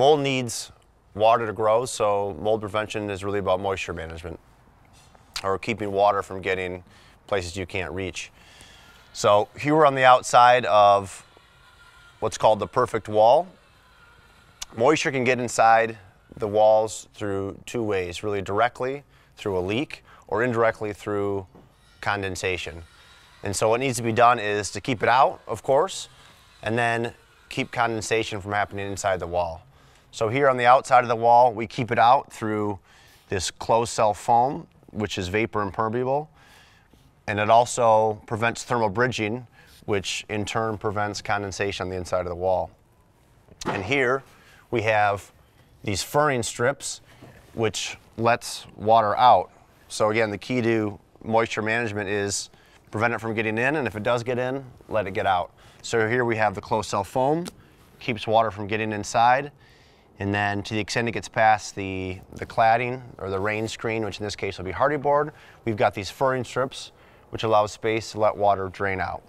Mold needs water to grow, so mold prevention is really about moisture management or keeping water from getting places you can't reach. So here we're on the outside of what's called the perfect wall. Moisture can get inside the walls through two ways, really directly through a leak or indirectly through condensation. And so what needs to be done is to keep it out, of course, and then keep condensation from happening inside the wall. So here on the outside of the wall, we keep it out through this closed cell foam, which is vapor impermeable, and it also prevents thermal bridging, which in turn prevents condensation on the inside of the wall. And here we have these furring strips, which lets water out. So again, the key to moisture management is prevent it from getting in, and if it does get in, let it get out. So here we have the closed cell foam, keeps water from getting inside, and then to the extent it gets past the cladding or the Rainscreen, which in this case will be hardy board, we've got these furring strips, which allows space to let water drain out.